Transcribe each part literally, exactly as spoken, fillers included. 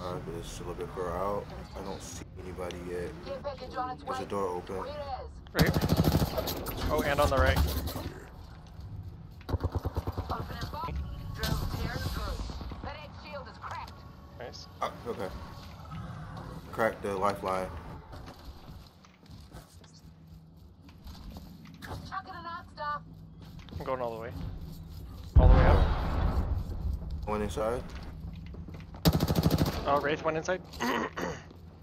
Alright, but it's a little bit further out. I don't see anybody yet. There's a door open. Right here. Oh, and on the right. Nice. Oh, okay. Cracked the lifeline. I'm going all the way. All the way up. Went inside. Oh, Wraith went inside.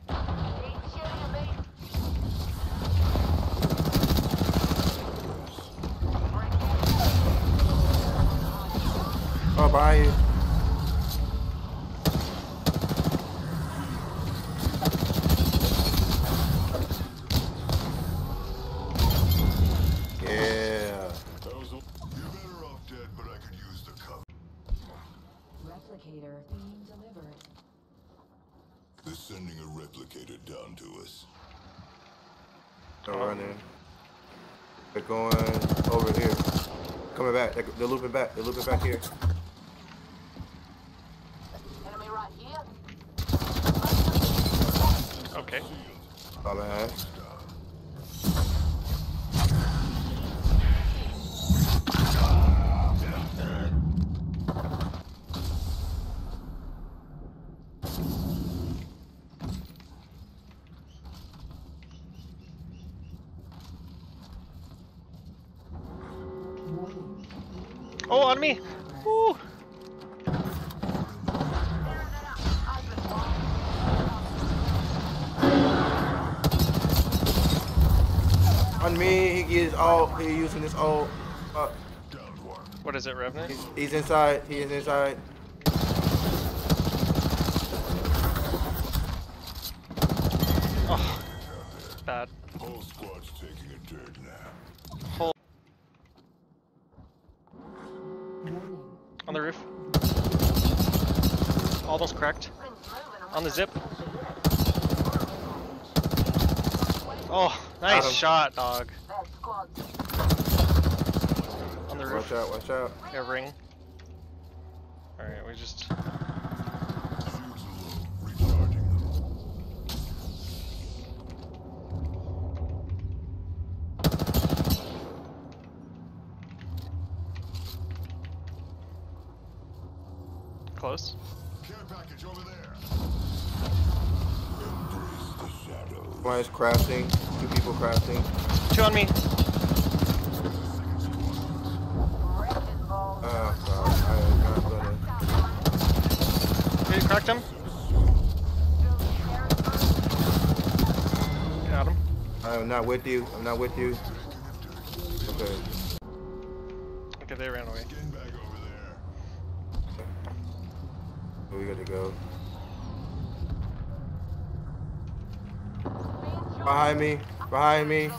Oh, bye. Yeah. You're better off dead, but I could use the cover. Replicator being delivered. They're sending a replicator down to us. They're running. They're going over here. Coming back. They're, they're looping back. They're looping back here. Enemy right here. Okay. Oh, man. Oh, on me! Woo! On me, he is all. He's using his all. Uh, what is it, Revenant? He's, he's inside. He is inside. Oh, bad. Whole squad's taking a dirt now. Whole on the roof. Almost cracked. On the zip. Oh, nice shot, dog. On the roof. Watch out, watch out. Yeah, ring. Alright, we just... Close. Care package over there. Embrace the shadows. One is crafting. Two people crafting. Two on me. Uh, sorry. Did you crack him? Got him. I'm not with you. I'm not with you. Okay. Okay, they ran away. We gotta go. Behind me, behind me.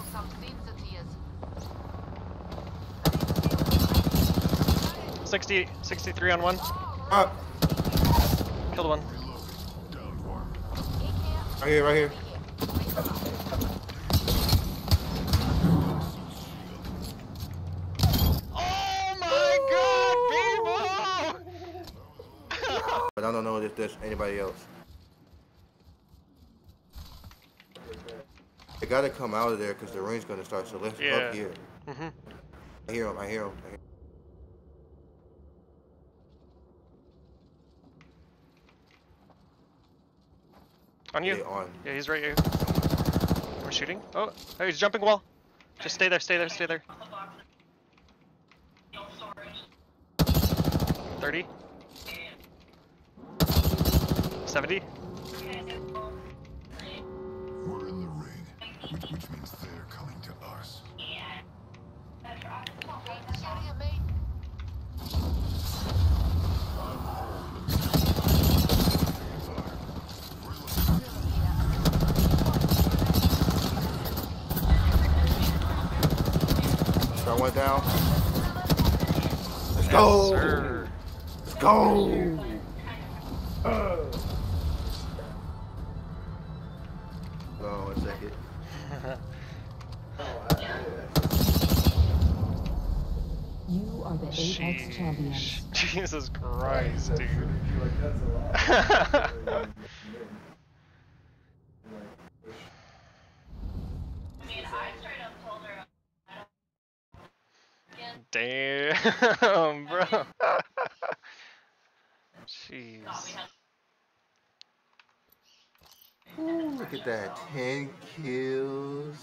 sixty, sixty-three on one. Up. Killed one. Right here, right here. But I don't know if there's anybody else. They gotta come out of there because the rain's gonna start. So let's yeah. Up here. Mm-hmm. I hear him. I hear him. I hear him. On you. On. Yeah, he's right here. We're shooting. Oh, oh, he's jumping wall. Just stay there. Stay there. Stay there. thirty. seventy. We're in the ring, which, which means they're coming to us. Yeah. That's right. That went down. Let's go. Yes, let's go. Uh. Oh, one second. Oh, I, yeah. You are the eight X champion. Jesus Christ, dude. Damn, bro. Jeez. Ooh, look at that. ten kills.